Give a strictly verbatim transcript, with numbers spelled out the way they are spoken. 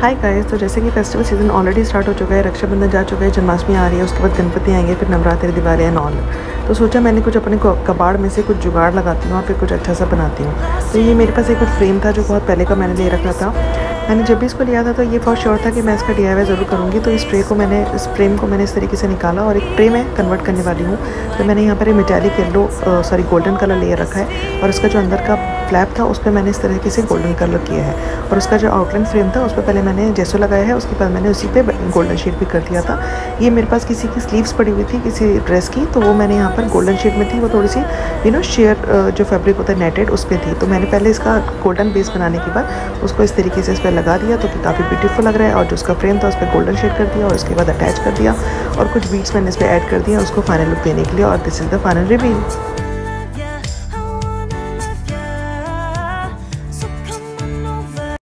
Hi guys, तो जैसे कि फेस्टिवल सीजन ऑलरेडी स्टार्ट हो चुका है, रक्षाबंधन जा चुका है, जन्माष्टमी आ रही है, उसके बाद गणपति आएंगे, फिर नवरात्रि, दिवाली एंड ऑल। तो सोचा मैंने कुछ अपने कबाड़ में से कुछ जुगाड़ लगाती हूँ और फिर कुछ अच्छा सा बनाती हूँ। तो ये मेरे पास एक फ्रेम था जो बहुत पहले का मैंने ले रखा था। मैंने जब भी इसको लिया था तो ये बहुत श्योर था कि मैं इसका डी आई वाई ज़रूर करूँगी। तो इस ट्रे को मैंने इस फ्रेम को मैंने इस तरीके से निकाला और एक ट्रे में कन्वर्ट करने वाली हूँ। तो मैंने यहाँ पर एक metallic yellow sorry golden colour ले रखा है और इसका जो अंदर का फ्लैप था उस पर मैंने इस तरीके से गोल्डन कलर किया है और उसका जो आउटलाइन फ्रेम था उस पर पहले मैंने जेसो लगाया है, उसके बाद मैंने उसी पे गोल्डन शेड भी कर दिया था। ये मेरे पास किसी की स्लीव्स पड़ी हुई थी किसी ड्रेस की, तो वो मैंने यहाँ पर गोल्डन शेड में थी, वो थोड़ी सी यू नो शेयर जो फैब्रिक होता है नेटेड उस पर थी। तो मैंने पहले इसका गोल्डन बेस बनाने के बाद उसको इस तरीके से इस पर लगा दिया तो काफ़ी ब्यूटीफुल लग रहा है। और जो उसका फ्रेम था उस पर गोल्डन शेड कर दिया और उसके बाद अटैच कर दिया और कुछ बीट्स मैंने इस पर ऐड कर दिया उसको फाइनल लुक देने के लिए। और this is the final reveal.